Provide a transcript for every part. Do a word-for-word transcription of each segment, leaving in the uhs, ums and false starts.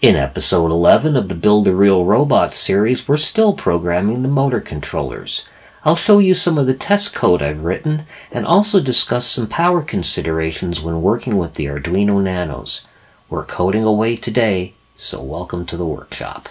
In episode eleven of the Build a Real Robot series, we're still programming the motor controllers. I'll show you some of the test code I've written and also discuss some power considerations when working with the Arduino Nanos. We're coding away today, so welcome to the workshop.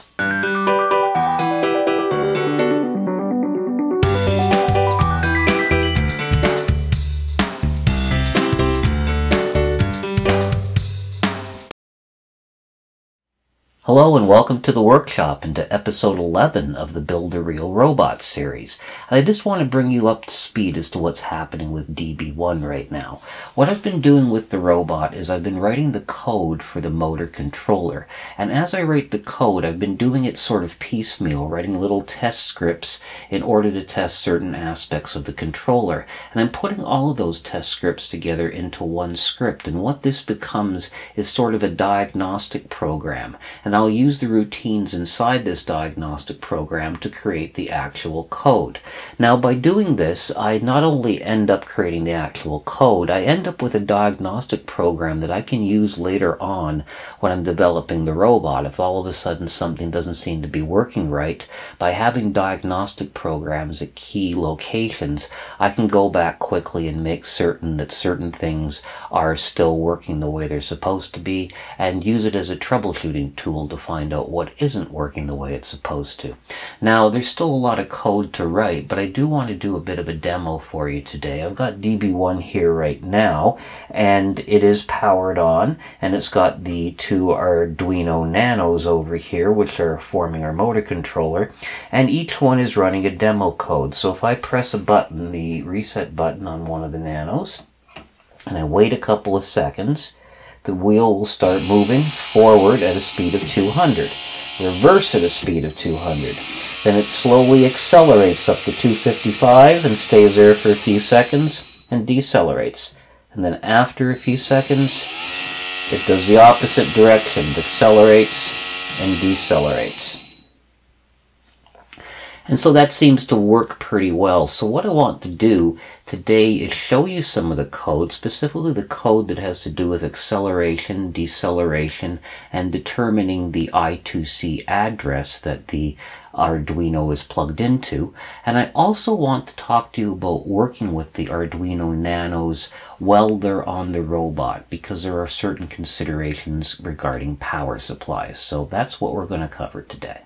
Hello and welcome to the workshop and to episode eleven of the Build a Real Robot series. I just want to bring you up to speed as to what's happening with D B one right now. What I've been doing with the robot is I've been writing the code for the motor controller. And as I write the code, I've been doing it sort of piecemeal, writing little test scripts in order to test certain aspects of the controller. And I'm putting all of those test scripts together into one script. And what this becomes is sort of a diagnostic program. And I'll use the routines inside this diagnostic program to create the actual code. Now, by doing this, I not only end up creating the actual code, I end up with a diagnostic program that I can use later on when I'm developing the robot. If all of a sudden something doesn't seem to be working right, by having diagnostic programs at key locations, I can go back quickly and make certain that certain things are still working the way they're supposed to be, and use it as a troubleshooting tool to find out what isn't working the way it's supposed to. Now, there's still a lot of code to write, but I do want to do a bit of a demo for you today. I've got D B one here right now, and it is powered on, and it's got the two Arduino Nanos over here, which are forming our motor controller, and each one is running a demo code. So if I press a button, the reset button on one of the Nanos, and I wait a couple of seconds, the wheel will start moving forward at a speed of two hundred, reverse at a speed of two hundred. Then it slowly accelerates up to two fifty-five and stays there for a few seconds and decelerates. And then after a few seconds, it does the opposite direction. It accelerates and decelerates. And so that seems to work pretty well. So what I want to do today is show you some of the code, specifically the code that has to do with acceleration, deceleration, and determining the I two C address that the Arduino is plugged into. And I also want to talk to you about working with the Arduino Nanos while they're on the robot, because there are certain considerations regarding power supplies. So that's what we're going to cover today.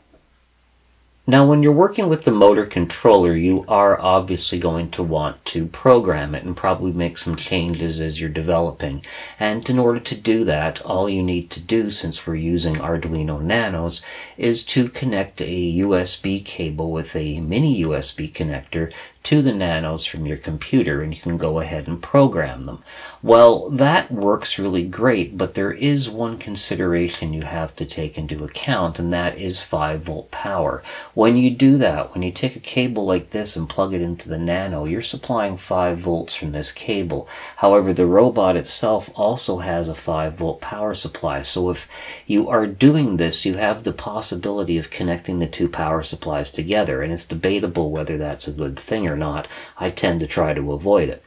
Now, when you're working with the motor controller, you are obviously going to want to program it and probably make some changes as you're developing. And in order to do that, all you need to do, since we're using Arduino Nanos, is to connect a U S B cable with a mini U S B connector to the Nanos from your computer, and you can go ahead and program them. Well, that works really great, but there is one consideration you have to take into account, and that is five volt power. When you do that, when you take a cable like this and plug it into the Nano, you're supplying five volts from this cable. However, the robot itself also has a five volt power supply, so if you are doing this, you have the possibility of connecting the two power supplies together, and it's debatable whether that's a good thing or or not. I tend to try to avoid it.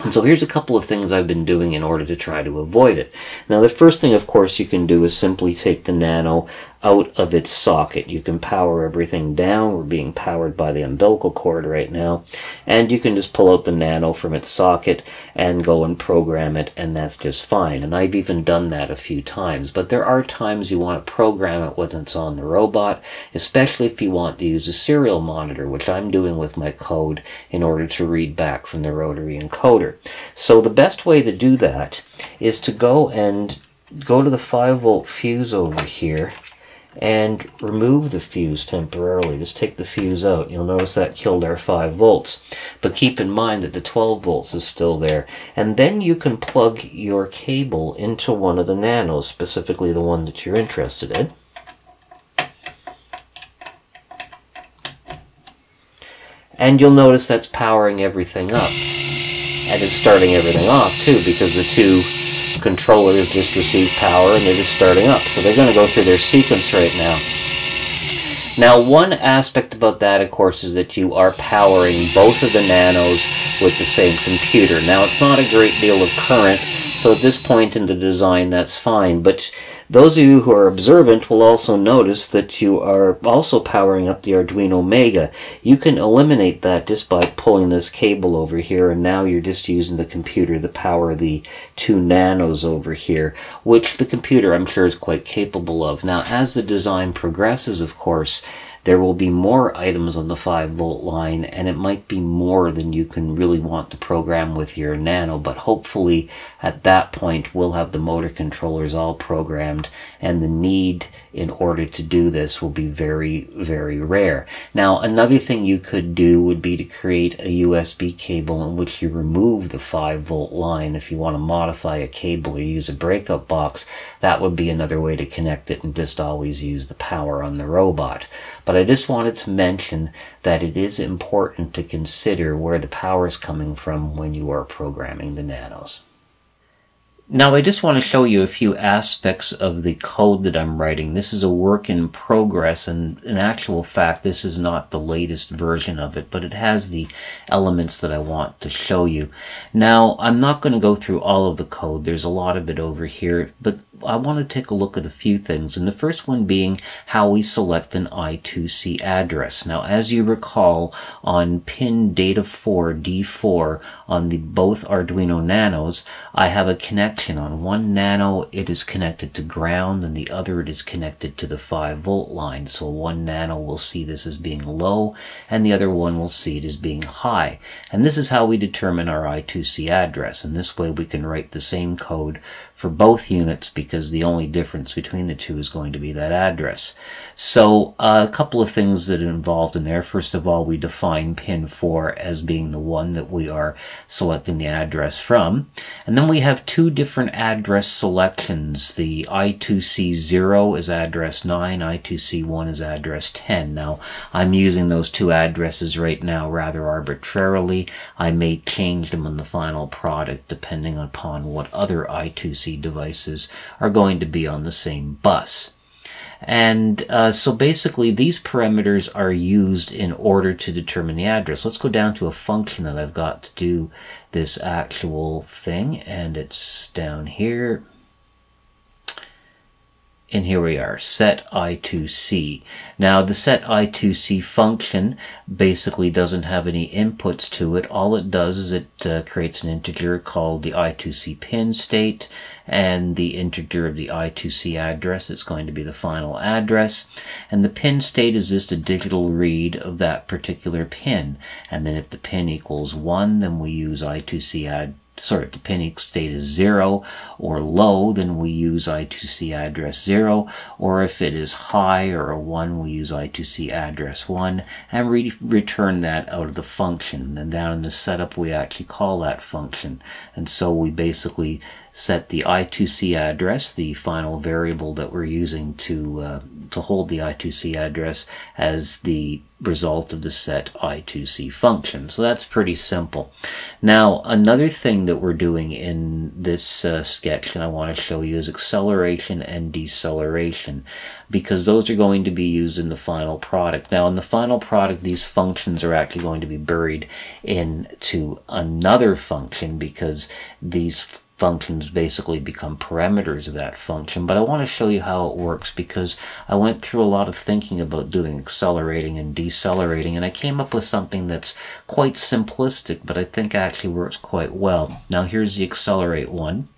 And so here's a couple of things I've been doing in order to try to avoid it. Now, the first thing, of course, you can do is simply take the Nano out of its socket. You can power everything down. We're being powered by the umbilical cord right now. And you can just pull out the Nano from its socket and go and program it, and that's just fine. And I've even done that a few times. But there are times you want to program it when it's on the robot, especially if you want to use a serial monitor, which I'm doing with my code in order to read back from the rotary encoder. So the best way to do that is to go and go to the five volt fuse over here and remove the fuse temporarily. Just take the fuse out. You'll notice that killed our five volts. But keep in mind that the twelve volts is still there. And then you can plug your cable into one of the Nanos, specifically the one that you're interested in. And you'll notice that's powering everything up. And it's starting everything off too, because the two controllers just received power and they're just starting up. So they're going to go through their sequence right now. Now, one aspect about that, of course, is that you are powering both of the Nanos with the same computer. Now, it's not a great deal of current, so at this point in the design, that's fine. But Those of you who are observant will also notice that you are also powering up the Arduino Mega. You can eliminate that just by pulling this cable over here, and now you're just using the computer to power the two nanos over here, which the computer I'm sure is quite capable of. Now, as the design progresses, of course, there will be more items on the five volt line, and it might be more than you can really want to program with your Nano, but hopefully at that point we'll have the motor controllers all programmed, and the need in order to do this will be very, very rare. Now, another thing you could do would be to create a U S B cable in which you remove the five volt line. If you want to modify a cable or use a breakout box, that would be another way to connect it and just always use the power on the robot. But I just wanted to mention that it is important to consider where the power is coming from when you are programming the nanos. Now I just want to show you a few aspects of the code that I'm writing. This is a work in progress, and in actual fact this is not the latest version of it, but it has the elements that I want to show you. Now I'm not going to go through all of the code. There's a lot of it over here, but I want to take a look at a few things, and the first one being how we select an I two C address. Now, as you recall, on pin data four, D four, on the both Arduino Nanos, I have a connection. On one Nano, it is connected to ground, and the other it is connected to the five volt line. So one Nano will see this as being low, and the other one will see it as being high. And this is how we determine our I two C address, and this way we can write the same code for both units, because the only difference between the two is going to be that address. So uh, a couple of things that are involved in there. First of all, we define pin four as being the one that we are selecting the address from. And then we have two different address selections. The I two C zero is address nine, I two C one is address ten. Now, I'm using those two addresses right now rather arbitrarily. I may change them in the final product depending upon what other I two C devices are going to be on the same bus. And uh, so basically these parameters are used in order to determine the address. Let's go down to a function that I've got to do this actual thing, and it's down here. And here we are, set I two C. Now the set I two C function basically doesn't have any inputs to it. All it does is it uh, creates an integer called the I two C pin state, and the integer of the I two C address. It's going to be the final address, and the pin state is just a digital read of that particular pin. And then if the pin equals one, then we use I two C add. Sorry, if the pin state is zero or low, then we use I two C address zero, or if it is high or a one, we use I two C address one, and re return that out of the function. And down in the setup, we actually call that function. And so we basically set the I two C address, the final variable that we're using to uh, to hold the I two C address, as the result of the set I two C function. So that's pretty simple. Now, another thing that we're doing in this uh, sketch, and I want to show you, is acceleration and deceleration, because those are going to be used in the final product. Now, in the final product, these functions are actually going to be buried into another function, because these functions basically become parameters of that function. But I want to show you how it works, because I went through a lot of thinking about doing accelerating and decelerating, and I came up with something that's quite simplistic, but I think actually works quite well. Now here's the accelerate one,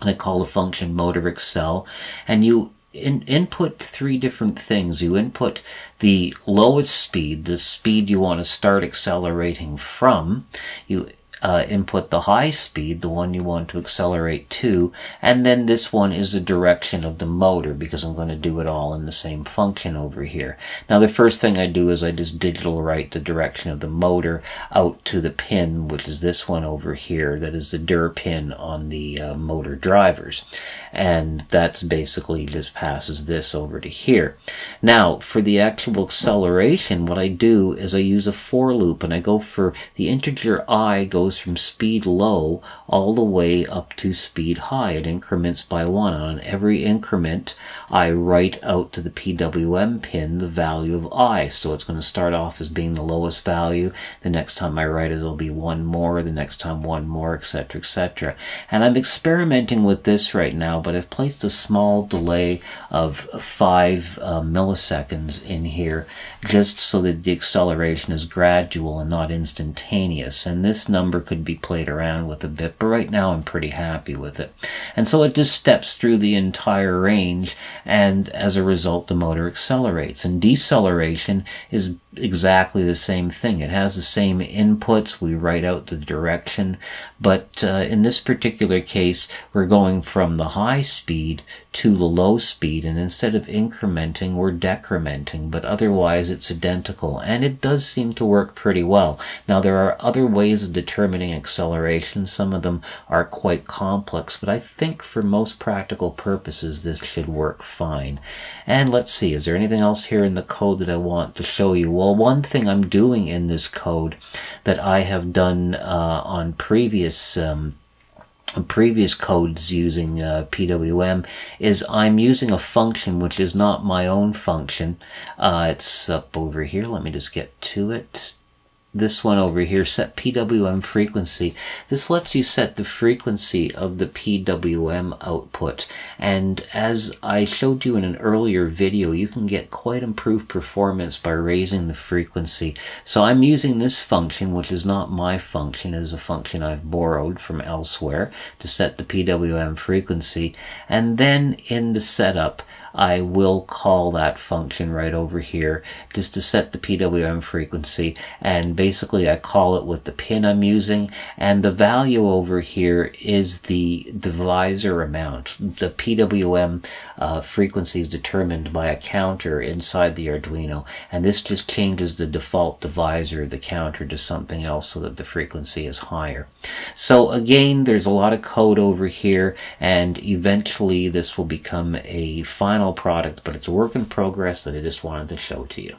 and I call the function motor accel, and you In input three different things. You input the lowest speed, the speed you want to start accelerating from. You Uh, input the high speed, the one you want to accelerate to, and then this one is the direction of the motor, because I'm going to do it all in the same function over here. Now the first thing I do is I just digital write the direction of the motor out to the pin, which is this one over here, that is the dir pin on the uh, motor drivers, and that's basically just passes this over to here. Now for the actual acceleration, what I do is I use a for loop, and I go for the integer I goes goes from speed low all the way up to speed high. It increments by one. On every increment, I write out to the P W M pin the value of I. So it's going to start off as being the lowest value. The next time I write it, it'll be one more. The next time, one more, et cetera, et cetera. And I'm experimenting with this right now, but I've placed a small delay of five uh, milliseconds in here just so that the acceleration is gradual and not instantaneous. And this number could be played around with a bit, but right now I'm pretty happy with it. And so it just steps through the entire range, and as a result the motor accelerates. And deceleration is exactly the same thing. It has the same inputs. We write out the direction, but uh, in this particular case we're going from the high speed to the low speed, and instead of incrementing we're decrementing, but otherwise it's identical, and it does seem to work pretty well. Now there are other ways of determining acceleration. Some of them are quite complex, but I think for most practical purposes this should work fine. And let's see, is there anything else here in the code that I want to show you? Well, one thing I'm doing in this code that I have done uh, on previous um, previous codes using uh, P W M is I'm using a function which is not my own function. Uh, it's up over here. Let me just get to it. This one over here, set P W M frequency. This lets you set the frequency of the P W M output, and as I showed you in an earlier video, you can get quite improved performance by raising the frequency. So I'm using this function, which is not my function, it is a function I've borrowed from elsewhere, to set the P W M frequency, and then in the setup I will call that function right over here just to set the P W M frequency, and basically I call it with the pin I'm using, and the value over here is the divisor amount. The P W M uh, frequency is determined by a counter inside the Arduino, and this just changes the default divisor of the counter to something else so that the frequency is higher. So again, there's a lot of code over here, and eventually this will become a final product, but it's a work in progress that I just wanted to show to you.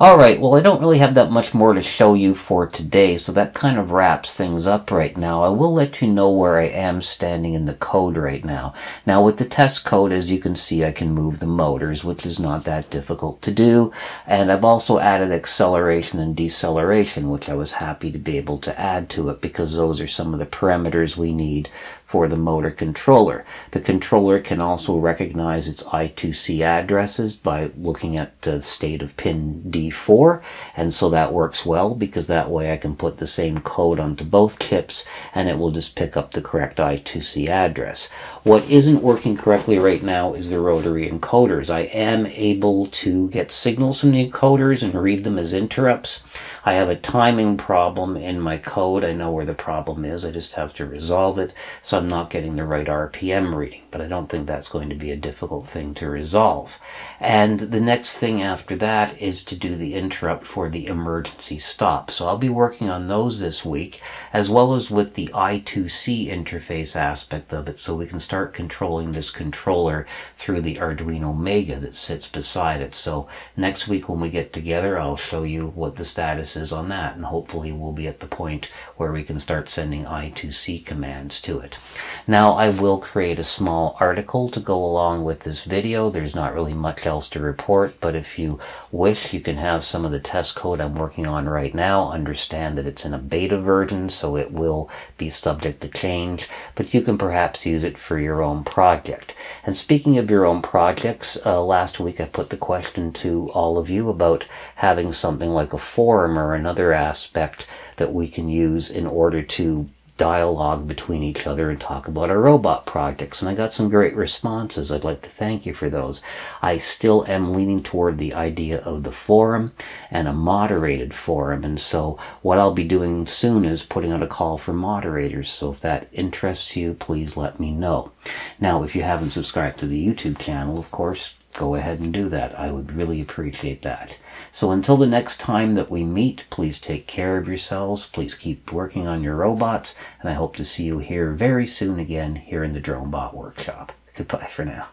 Alright, well I don't really have that much more to show you for today, so that kind of wraps things up right now. I will let you know where I am standing in the code right now. Now with the test code, as you can see, I can move the motors, which is not that difficult to do, and I've also added acceleration and deceleration, which I was happy to be able to add to it because those are some of the parameters we need for the motor controller. The controller can also recognize its I two C addresses by looking at the state of pin D four, and so that works well because that way I can put the same code onto both chips and it will just pick up the correct I two C address. What isn't working correctly right now is the rotary encoders. I am able to get signals from the encoders and read them as interrupts. I have a timing problem in my code. I know where the problem is, I just have to resolve it. So I'm not getting the right R P M reading, but I don't think that's going to be a difficult thing to resolve. And the next thing after that is to do the interrupt for the emergency stop. So I'll be working on those this week, as well as with the I two C interface aspect of it, so we can start controlling this controller through the Arduino Mega that sits beside it. So next week when we get together, I'll show you what the status is on that, and hopefully we'll be at the point where we can start sending I two C commands to it. Now I will create a small article to go along with this video. There's not really much else to report, but if you wish you can have some of the test code I'm working on right now. Understand that it's in a beta version, so it will be subject to change, but you can perhaps use it for your own project. And speaking of your own projects, uh, last week I put the question to all of you about having something like a forum or another aspect that we can use in order to dialogue between each other and talk about our robot projects, and I got some great responses. I'd like to thank you for those. I still am leaning toward the idea of the forum and a moderated forum, and so what I'll be doing soon is putting out a call for moderators, so if that interests you, please let me know. Now if you haven't subscribed to the YouTube channel, of course, go ahead and do that. I would really appreciate that. So until the next time that we meet, please take care of yourselves, please keep working on your robots, and I hope to see you here very soon again here in the DroneBot Workshop. Goodbye for now.